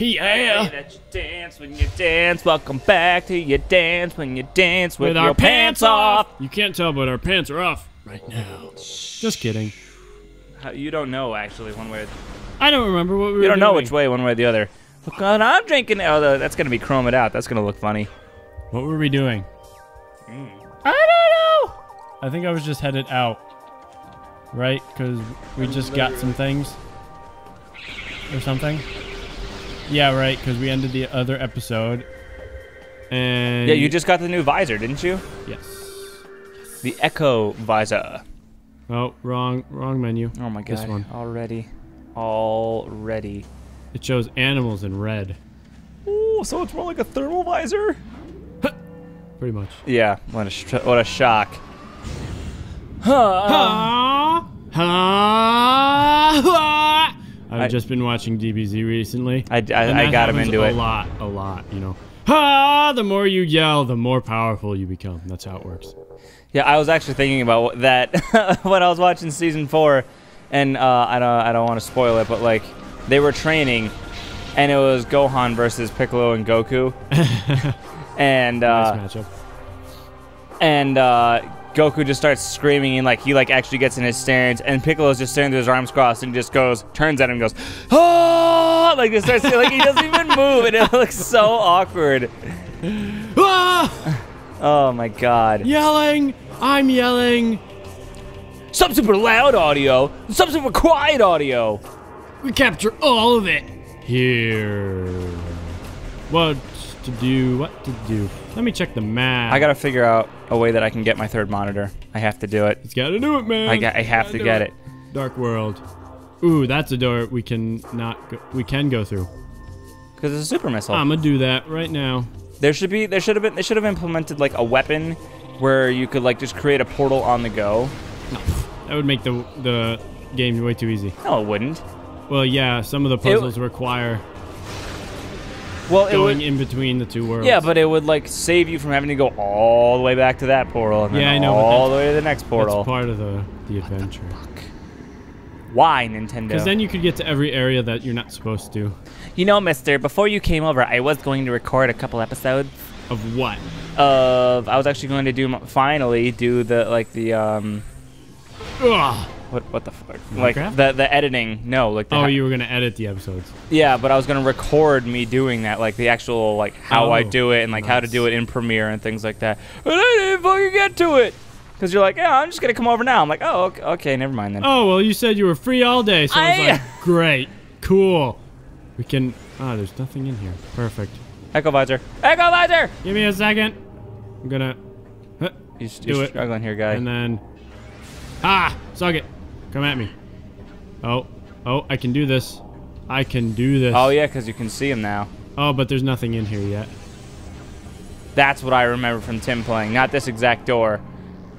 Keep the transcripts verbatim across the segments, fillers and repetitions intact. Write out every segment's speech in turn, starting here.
Yeah. Hey, that you dance when you dance. Welcome back to your dance when you dance with, with your our pants, pants off. off. You can't tell, but our pants are off right now. Just kidding. How, you don't know actually one way. Or I don't remember what we you were. You don't doing. know which way, one way or the other. Look, God, I'm drinking. Oh, that's gonna be chromed out. That's gonna look funny. What were we doing? Mm. I don't know. I think I was just headed out. Right, because we just got some things or something. Yeah, right, because we ended the other episode. And yeah, you just got the new visor, didn't you? Yes. yes. The Echo Visor. Oh, wrong, wrong menu. Oh my God! This one already, already. It shows animals in red. Oh, so it's more like a thermal visor. Pretty much. Yeah. What a sh what a shock. Huh. Huh. I've I, just been watching D B Z recently. I, I, I got him into a it. A lot, a lot, you know. Ha! The more you yell, the more powerful you become. That's how it works. Yeah, I was actually thinking about that when I was watching season four, and uh, I don't, I don't want to spoil it, but like they were training, and it was Gohan versus Piccolo and Goku, and uh, nice matchup. And. Uh, Goku just starts screaming and like he like actually gets in his stance, and Piccolo's just standing with his arms crossed and just goes, turns at him and goes, oh! Like this starts like he doesn't even move, and it looks so awkward. Ah! Oh my God! Yelling! I'm yelling. Some super loud audio. Some super quiet audio. We capture all of it here. What to do? What to do? Let me check the map. I gotta figure out a way that I can get my third monitor. I have to do it. It's gotta do it, man. I, got, I have gotta to get it. it. Dark World. Ooh, that's a door we can not. Go, we can go through. Because it's a super missile. I'm gonna do that right now. There should be. There should have been. They should have implemented like a weapon where you could like just create a portal on the go. No, that would make the the game way too easy. No, it wouldn't. Well, yeah, some of the puzzles it, require. Well, it going would, in between the two worlds. Yeah, but it would like save you from having to go all the way back to that portal and then yeah, I know, all the way to the next portal. That's part of the, the adventure. What the fuck? Why, Nintendo? Because then you could get to every area that you're not supposed to. You know, mister, before you came over, I was going to record a couple episodes. Of what? Of, I was actually going to do, finally, do the, like, the, um... Ugh. What, what the fuck? Like, the, the editing. No, like the... Oh, you were going to edit the episodes. Yeah, but I was going to record me doing that. Like, the actual, like, how oh, I do it and, like, nice. how to do it in Premiere and things like that. But I didn't fucking get to it. Because you're like, yeah, I'm just going to come over now. I'm like, oh, okay, okay, never mind then. Oh, well, you said you were free all day, so I, I was like, great, cool. We can... Oh, there's nothing in here. Perfect. Echo Visor. Echo Visor! Give me a second. I'm going to... Huh, you, do you're it. struggling here, guy. And then... Ah! Suck it. Come at me. Oh, oh, I can do this. I can do this. Oh, yeah, because you can see him now. Oh, but there's nothing in here yet. That's what I remember from Tim playing. Not this exact door,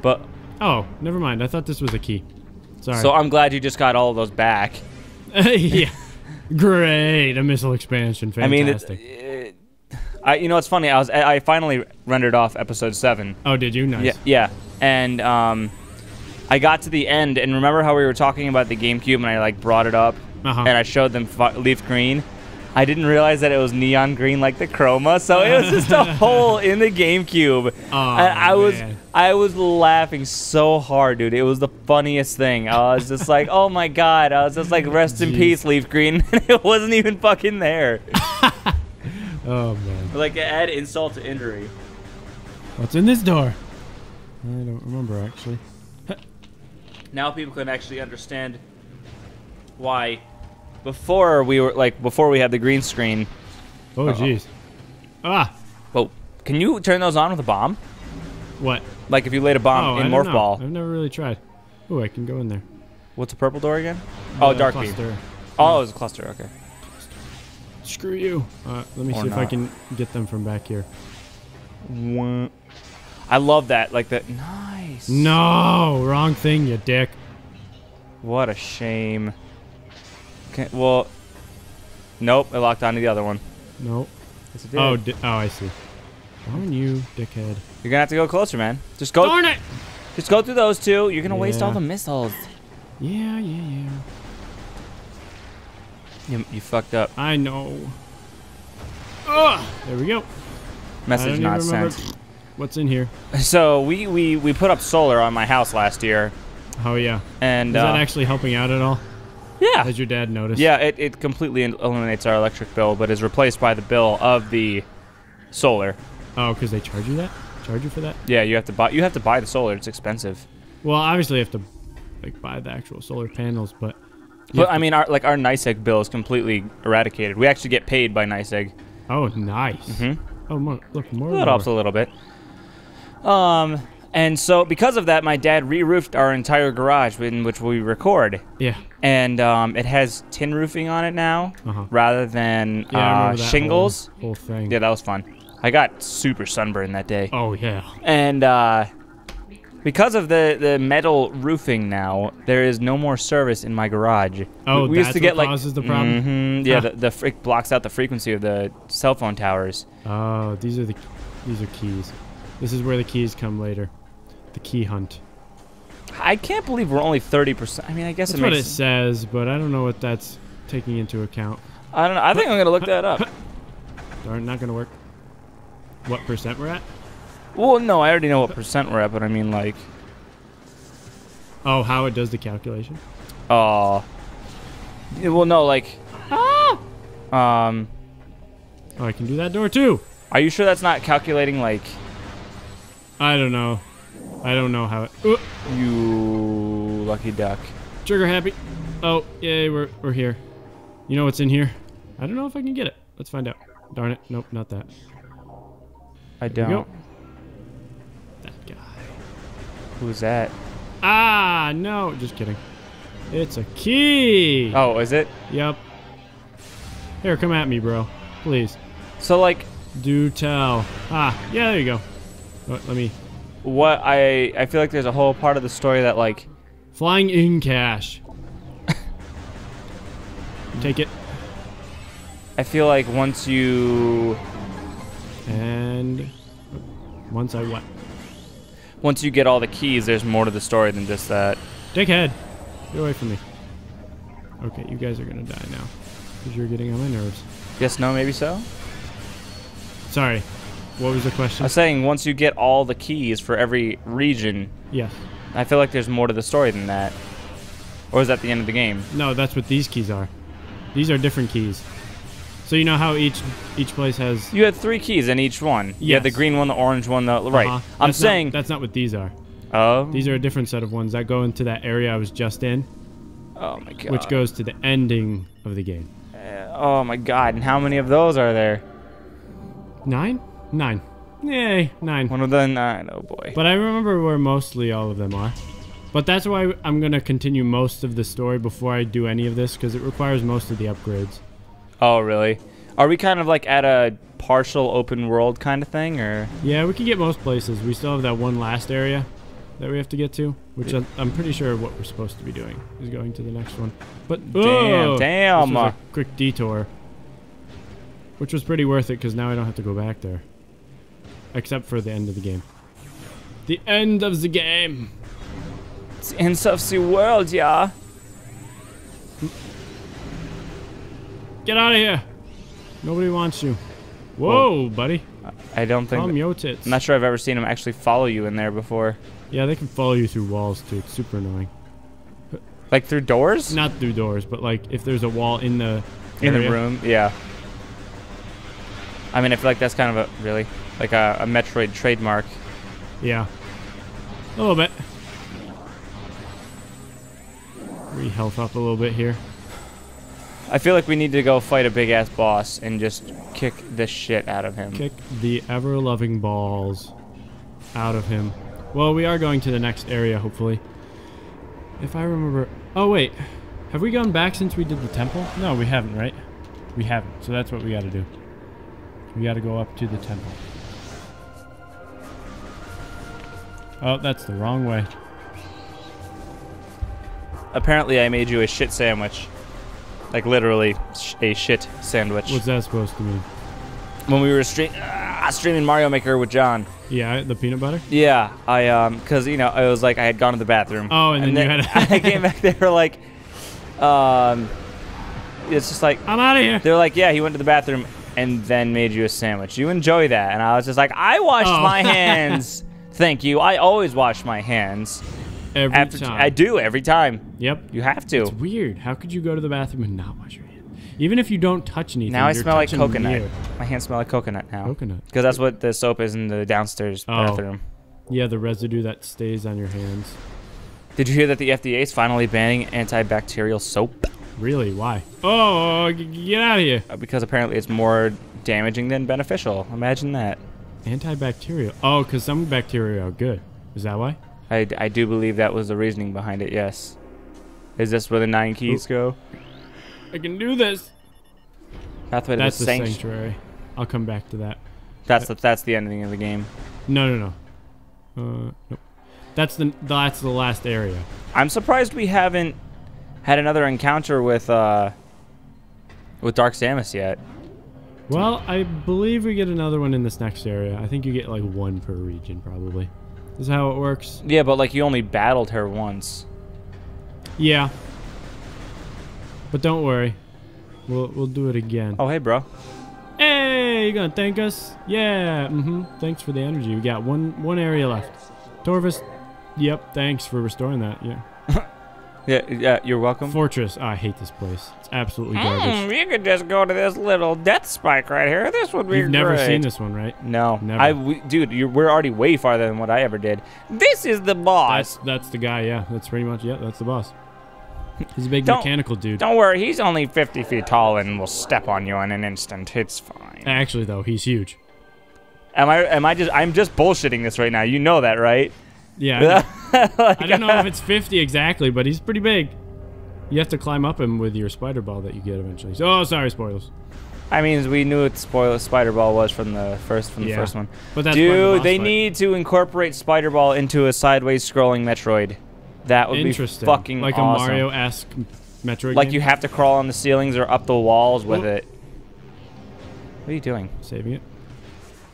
but... Oh, never mind. I thought this was a key. Sorry. So I'm glad you just got all of those back. Yeah. Great. A missile expansion. Fantastic. I mean, it, it, I, you know, it's funny. I was I finally rendered off episode seven. Oh, did you? Nice. Yeah. yeah. And, um... I got to the end, and remember how we were talking about the GameCube, and I like brought it up, uh-huh. and I showed them Leaf Green. I didn't realize that it was neon green like the Chroma, so it was just a hole in the GameCube. Oh, I, I was I was laughing so hard, dude. It was the funniest thing. I was just like, oh my God. I was just like, rest Jeez. in peace, Leaf Green. It wasn't even fucking there. Oh man. Like add insult to injury. What's in this door? I don't remember actually. Now people can actually understand why before we were like before we had the green screen. Oh jeez. Uh-oh. Ah. Well, can you turn those on with a bomb? What? Like if you laid a bomb oh, in Morph Ball. I've never really tried. Oh, I can go in there. What's a purple door again? Uh, oh, Dark Beam. Oh, it was a cluster. Okay. Screw you. Uh, let me or see not. if I can get them from back here. Wah. I love that, like that. Nice. No, wrong thing, you dick. What a shame. Okay, well, nope, it locked onto the other one. Nope. Yes, it did. Oh, di oh, I see. Darn you, dickhead. You're gonna have to go closer, man. Just go. Darn it! Just go through those two. You're gonna yeah. waste all the missiles. Yeah, yeah, yeah. You, you fucked up. I know. Ugh. There we go. Message not sent. What's in here? So we, we, we put up solar on my house last year. Oh, yeah. And is uh, that actually helping out at all? Yeah. Has your dad noticed? Yeah, it, it completely eliminates our electric bill, but is replaced by the bill of the solar. Oh, because they charge you that? Charge you for that? Yeah, you have to buy you have to buy the solar. It's expensive. Well, obviously you have to like buy the actual solar panels, but... But, I mean, our, like, our NYSEG bill is completely eradicated. We actually get paid by NYSEG. Oh, nice. Mm-hmm. Oh, more, look, more. That helps a little bit. Um, and so because of that, my dad re-roofed our entire garage in which we record. Yeah. And um, it has tin roofing on it now, uh-huh. rather than yeah, uh, shingles. Whole, whole thing. Yeah, that was fun. I got super sunburned that day. Oh yeah. And uh, because of the the metal roofing now, there is no more service in my garage. Oh, we, we that's used to get, what like, causes the problem. Mm-hmm, yeah, huh. the, the freak blocks out the frequency of the cell phone towers. Oh, these are the these are keys. This is where the keys come later. The key hunt. I can't believe we're only thirty percent. I mean, I guess that's it makes... what it says, but I don't know what that's taking into account. I don't know. I think I'm going to look that up. Darn, not going to work. What percent we're at? Well, no, I already know what percent we're at, but I mean, like... Oh, how it does the calculation? Oh. Uh, well, no, like... Ah! Um... Oh, I can do that door, too! Are you sure that's not calculating, like... I don't know. I don't know how it... Ooh. You lucky duck. Trigger happy. Oh, yay, we're, we're here. You know what's in here? I don't know if I can get it. Let's find out. Darn it. Nope, not that. I there don't. That guy. Who's that? Ah, no. Just kidding. It's a key. Oh, is it? Yep. Here, come at me, bro. Please. So, like... Do tell. Ah, yeah, there you go. Let me. What I I feel like there's a whole part of the story that like. Flying in cash. Take it. I feel like once you. And. Once I what? Once you get all the keys, there's more to the story than just that. Dickhead, get away from me. Okay, you guys are gonna die now, because you're getting on my nerves. Yes, no, maybe so. Sorry. What was the question? I was saying once you get all the keys for every region. Yes. I feel like there's more to the story than that. Or is that the end of the game? No, that's what these keys are. These are different keys. So you know how each each place has... You had three keys in each one. Yes. You had the green one, the orange one, the... Right. Uh-huh. I'm that's saying... Not, that's not what these are. Oh? These are a different set of ones that go into that area I was just in. Oh, my God. Which goes to the ending of the game. Uh, oh, my God. And how many of those are there? Nine? Nine. Yay, nine. One of the nine, oh boy. But I remember where mostly all of them are. But that's why I'm going to continue most of the story before I do any of this, because it requires most of the upgrades. Oh, really? Are we kind of like at a partial open world kind of thing, or? Yeah, we can get most places. We still have that one last area that we have to get to, which I'm, I'm pretty sure what we're supposed to be doing is going to the next one. But, damn, oh, damn. This was a quick detour, which was pretty worth it, because now I don't have to go back there. Except for the end of the game. The end of the game. It's the end of the world, yeah. Get out of here. Nobody wants you. Whoa, well, buddy. I don't think... Calm your tits. I'm not sure I've ever seen them actually follow you in there before. Yeah, they can follow you through walls, too. It's super annoying. Like through doors? Not through doors, but like if there's a wall in the area. In the room, yeah. I mean, I feel like that's kind of a... Really? Like a, a Metroid trademark. Yeah. A little bit. Re-health up a little bit here. I feel like we need to go fight a big-ass boss and just kick the shit out of him. Kick the ever-loving balls out of him. Well, we are going to the next area, hopefully. If I remember... Oh, wait. Have we gone back since we did the temple? No, we haven't, right? We haven't, so that's what we got to do. We got to go up to the temple. Oh, that's the wrong way. Apparently, I made you a shit sandwich. Like, literally, sh a shit sandwich. What's that supposed to mean? When we were stream uh, streaming Mario Maker with John. Yeah, the peanut butter? Yeah, I, um, because, you know, I was like, I had gone to the bathroom. Oh, and, and then, then you had a I came back there, like, um, it's just like, I'm out of here. They're like, yeah, he went to the bathroom. and then made you a sandwich. You enjoy that. And I was just like, I washed oh. my hands. Thank you. I always wash my hands. Every After, time. I do, every time. Yep. You have to. It's weird. How could you go to the bathroom and not wash your hands? Even if you don't touch anything, now I smell like coconut. My hands smell like coconut now. Coconut. Because that's what the soap is in the downstairs oh. bathroom. Yeah, the residue that stays on your hands. Did you hear that the F D A is finally banning antibacterial soap? Really? Why? Oh, get out of here. Because apparently it's more damaging than beneficial. Imagine that. Antibacterial. Oh, because some bacteria are good. Is that why? I, I do believe that was the reasoning behind it, yes. Is this where the nine keys Oop. go? I can do this. Pathway to that's the sanctuary. sanctuary. I'll come back to that. That's the, that's the ending of the game. No, no, no. Uh, nope. That's the that's the last area. I'm surprised we haven't had another encounter with uh with Dark Samus yet. Well, I believe we get another one in this next area. I think you get like one per region, probably. Is how it works. Yeah, but like you only battled her once. Yeah. But don't worry, we'll we'll do it again. Oh hey, bro. Hey, you gonna thank us? Yeah. Mm-hmm. Thanks for the energy. We got one one area left. Torvus. Yep. Thanks for restoring that. Yeah. yeah. Yeah. You're welcome. Fortress. Oh, I hate this place. It's absolutely garbage. Mm, you could just go to this little death spike right here. This would be You've great. Never seen this one, right? No. Never. I, we, dude, you're, we're already way farther than what I ever did. This is the boss. That's, that's the guy. Yeah. That's pretty much. Yeah. That's the boss. He's a big don't, mechanical dude. Don't worry, he's only fifty feet tall and will step on you in an instant. It's fine. Actually, though, he's huge. Am I? Am I just? I'm just bullshitting this right now. You know that, right? Yeah. I, like, I don't know if it's fifty exactly, but he's pretty big. You have to climb up him with your spider ball that you get eventually. So, oh, sorry, spoilers. I mean, we knew what the spider ball was from the first from the yeah. first one. But that's dude, the they fight. need to incorporate spider ball into a sideways scrolling Metroid. That would be fucking like awesome. Like a Mario-esque Metroid Like game? You have to crawl on the ceilings or up the walls with oh. it. What are you doing? Saving it.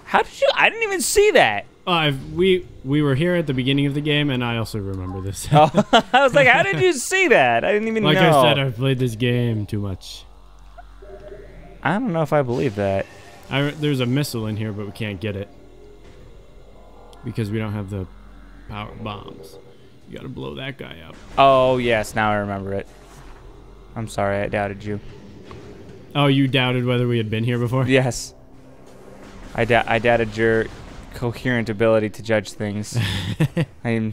How did you? I didn't even see that. Uh, I've, we we were here at the beginning of the game, and I also remember this. oh, I was like, how did you see that? I didn't even like know. Like I said, I've played this game too much. I don't know if I believe that. I, there's a missile in here, but we can't get it. Because we don't have the power bombs. You gotta blow that guy up. Oh, yes. Now I remember it. I'm sorry. I doubted you. Oh, you doubted whether we had been here before? Yes. I, I doubted your coherent ability to judge things. I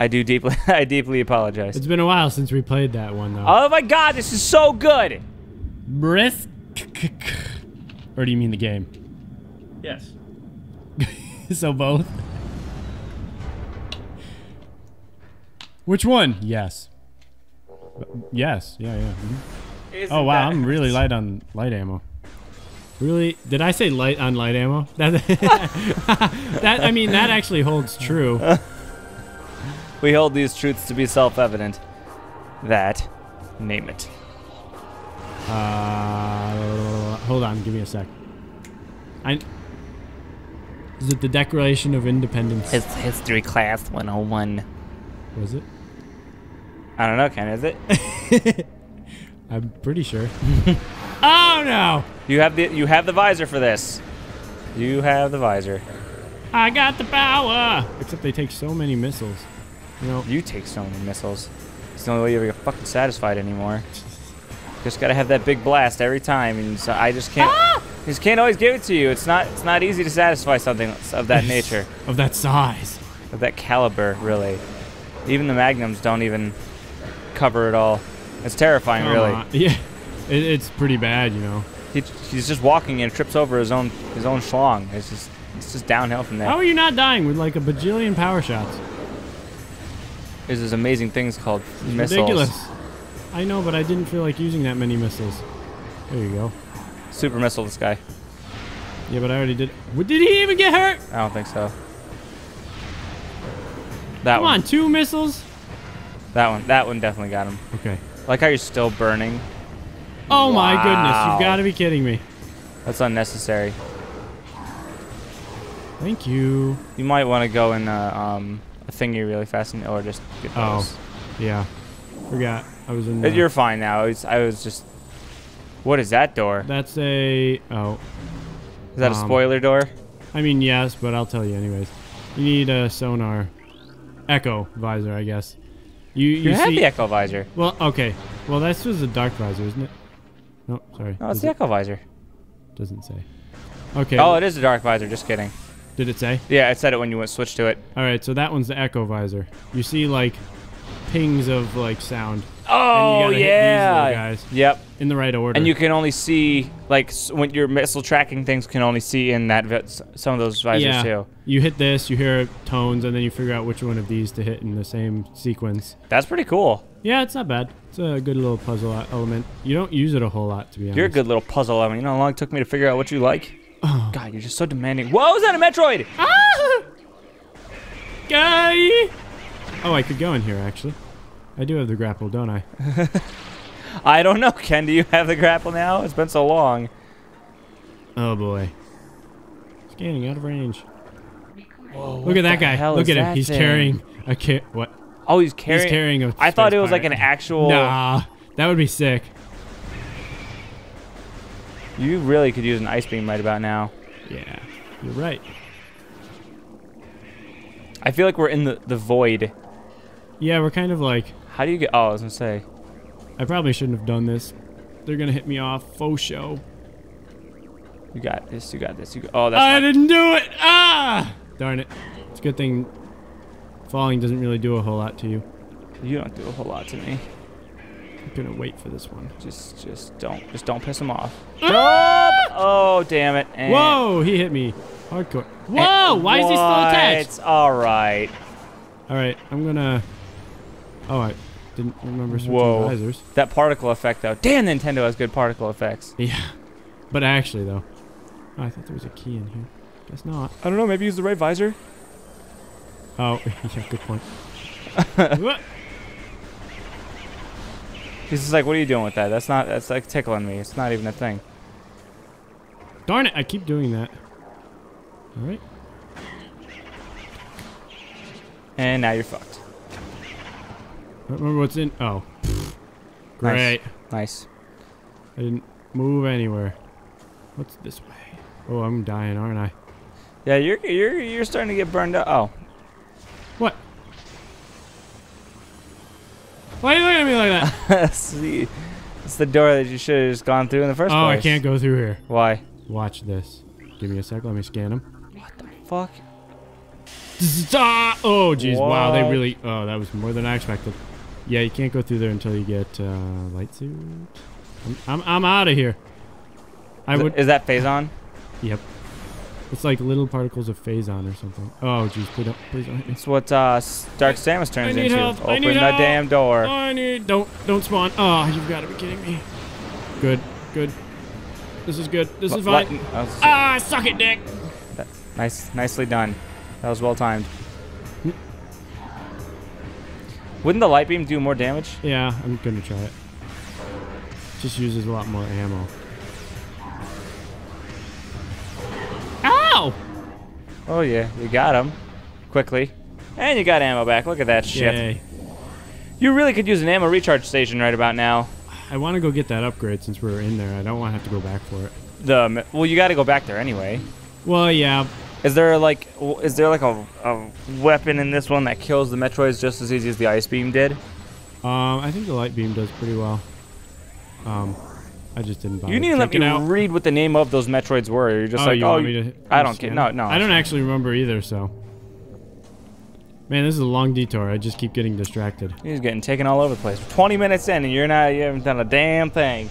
I do deeply I deeply apologize. It's been a while since we played that one, though. Oh, my God. This is so good. Brisk. Or do you mean the game? Yes. So both? Which one? Yes. Yes. Yeah, yeah. Mm-hmm. Oh, wow. I'm really light on light ammo. Really? Did I say light on light ammo? That, that I mean, that actually holds true. We hold these truths to be self-evident. That. Name it. Uh, hold on. Give me a sec. I... Is it the Declaration of Independence? It's History Class one oh one. Was it? I don't know, Ken, is it? I'm pretty sure. Oh no! You have the you have the visor for this. You have the visor. I got the power! Except they take so many missiles. You know. You take so many missiles. It's the only way you ever get fucking satisfied anymore. Just gotta have that big blast every time, and so I just can't ah! just can't always give it to you. It's not it's not easy to satisfy something of that nature. Of that size. Of that caliber, really. Even the magnums don't even cover it all. It's terrifying, Come really. On. Yeah, it, it's pretty bad, you know. He, he's just walking and trips over his own his own schlong. It's just it's just downhill from there. How are you not dying with like a bajillion power shots? There's this amazing things called it's missiles. Ridiculous. I know, but I didn't feel like using that many missiles. There you go. Super missile, this guy. Yeah, but I already did. Did he even get hurt? I don't think so. That Come one. on, two missiles. That one, that one definitely got him. Okay. Like how you're still burning. Oh wow. My goodness! You've got to be kidding me. That's unnecessary. Thank you. You might want to go in uh, um, a thingy really fast, and or just get those. Oh, yeah. Forgot I was in. The... You're fine now. I was, I was just What is that door? That's a... Oh. Is that um, a spoiler door? I mean, yes, but I'll tell you anyways. You need a sonar. Echo Visor, I guess. You, you, you had see, the Echo Visor. Well, okay. Well, this was the Dark Visor, isn't it? No, sorry. No, it's Is the it? Echo Visor. Doesn't say. Okay. Oh, it is the Dark Visor. Just kidding. Did it say? Yeah, it said it when you went switch to it. All right, so that one's the Echo Visor. You see, like, pings of, like, sound. Oh, and you yeah. Hit these guys. Yep. In the right order. And you can only see, like, when your missile tracking things can only see in that some of those visors, yeah. too. You hit this, you hear tones, and then you figure out which one of these to hit in the same sequence. That's pretty cool. Yeah, it's not bad. It's a good little puzzle element. You don't use it a whole lot, to be honest. You're a good little puzzle element. You know how long it took me to figure out what you like? Oh. God, you're just so demanding. Whoa, is that a Metroid? Ah! Guy! Oh, I could go in here, actually. I do have the grapple, don't I? I don't know, Ken. Do you have the grapple now? It's been so long. Oh, boy. Scanning out of range. Whoa, look at that guy. Look at him. He's thing? carrying a kit. What? Oh, he's carrying. He's carrying a I thought it was pirate. like an actual. Nah, that would be sick. You really could use an ice beam right about now. Yeah, you're right. I feel like we're in the, the void. Yeah, we're kind of like. How do you get? Oh, I was gonna say. I probably shouldn't have done this. They're gonna hit me off. Faux show. You got this. You got this. You got, oh, that's. I not... didn't do it. Ah! Darn it. It's a good thing. Falling doesn't really do a whole lot to you. You don't do a whole lot to me. I'm gonna wait for this one. Just, just don't, just don't piss him off. Ah! Oh, damn it! And whoa, he hit me hardcore. Whoa, and why what? is he still attached? It's all right. All right, I'm gonna. Oh, I didn't remember switching Whoa. visors. That particle effect, though. Damn, Nintendo has good particle effects. Yeah, but actually, though, oh, I thought there was a key in here. Guess not. I don't know. Maybe use the right visor. Oh, yeah, good point. He's just like, what are you doing with that? That's not, that's like tickling me. It's not even a thing. Darn it, I keep doing that. All right. And now you're fucked. I don't remember what's in, oh. Great. Nice. nice. I didn't move anywhere. What's this way? Oh, I'm dying, aren't I? Yeah, you're, you're, you're starting to get burned up. Oh. What? Why are you looking at me like that? See, it's the door that you should have just gone through in the first oh, place. Oh, I can't go through here. Why? Watch this. Give me a sec. Let me scan him. What the fuck? Oh, jeez. Wow, they really... Oh, that was more than I expected. Yeah, you can't go through there until you get uh, light suit. I'm, I'm, I'm out of here. I is, would, is that Phazon? Yep. It's like little particles of Phazon or something. Oh, jeez. Please don't, please don't hit me. It's what uh, Dark Samus turns into. Help. Open the help. damn door. I need... Don't, don't spawn. Oh, you've got to be kidding me. Good. Good. This is good. This L is fine. Oh, ah, suck it, dick. That, nice, nicely done. That was well timed. Wouldn't the light beam do more damage? Yeah, I'm going to try it. Just uses a lot more ammo. Oh yeah, you got him quickly, and you got ammo back. Look at that shit. Yay. You really could use an ammo recharge station right about now. I want to go get that upgrade since we're in there. I don't want to have to go back for it. The well, you got to go back there anyway. Well, yeah. Is there like is there like a, a weapon in this one that kills the Metroids just as easy as the ice beam did? Um, I think the light beam does pretty well. Um. I just didn't buy You need to let me out. read what the name of those Metroids were. You're just oh, like, you oh, want me to I don't care. No, no. I don't actually remember either, so. Man, this is a long detour. I just keep getting distracted. He's getting taken all over the place. twenty minutes in, and you're not, you haven't done a damn thing.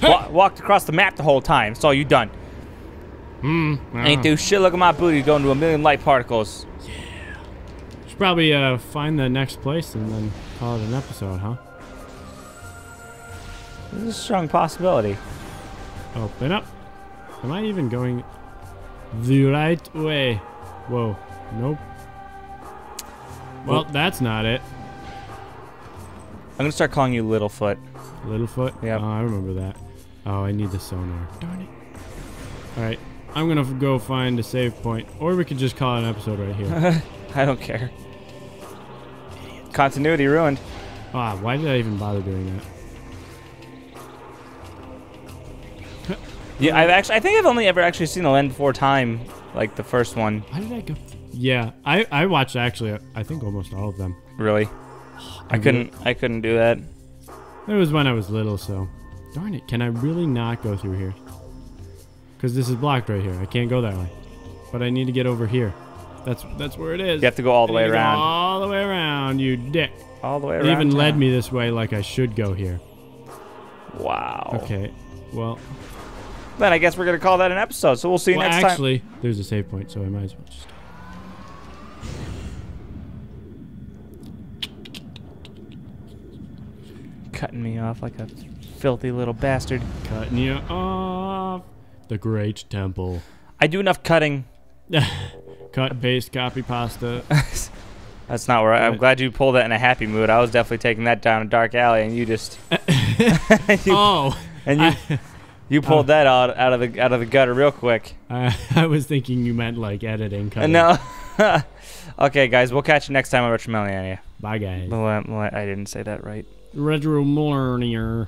Wa walked across the map the whole time. It's all you done. Hmm. Ah. Ain't do shit. Look at my booty going to a million light particles. Yeah. Should probably uh, find the next place and then call it an episode, huh? This is a strong possibility. Open up. Am I even going the right way? Whoa. Nope. Well, that's not it. I'm going to start calling you Littlefoot. Littlefoot? Yeah. Oh, I remember that. Oh, I need the sonar. Darn it. All right. I'm going to go find a save point. Or we could just call it an episode right here. I don't care. Idiot. Continuity ruined. Ah, why did I even bother doing that? Yeah, I've actually. I think I've only ever actually seen The Land Before Time, like the first one. How did I go? Yeah, I I watched actually. I think almost all of them. Really? I, I couldn't. Really, I couldn't do that. It was when I was little, so. Darn it! Can I really not go through here? Because this is blocked right here. I can't go that way. But I need to get over here. That's that's where it is. You have to go all the way around. All the way around, you dick. All the way around. It even led me this way, like I should go here. Wow. Okay. Well. Then I guess we're gonna call that an episode. So we'll see you well, next time. Actually, there's a save point, so I might as well just. Cutting me off like a filthy little bastard. Cutting you off. The Great Temple. I do enough cutting. Cut, paste, copy, pasta. That's not where I, I'm glad you pulled that in a happy mood. I was definitely taking that down a dark alley, and you just. you, oh. And you. I, You pulled uh, that out out of the out of the gutter real quick. Uh, I was thinking you meant like editing. Cutting. No. Okay, guys, we'll catch you next time on Retro Millennia. Bye, guys. Well, I, well, I didn't say that right. Retro Millennia.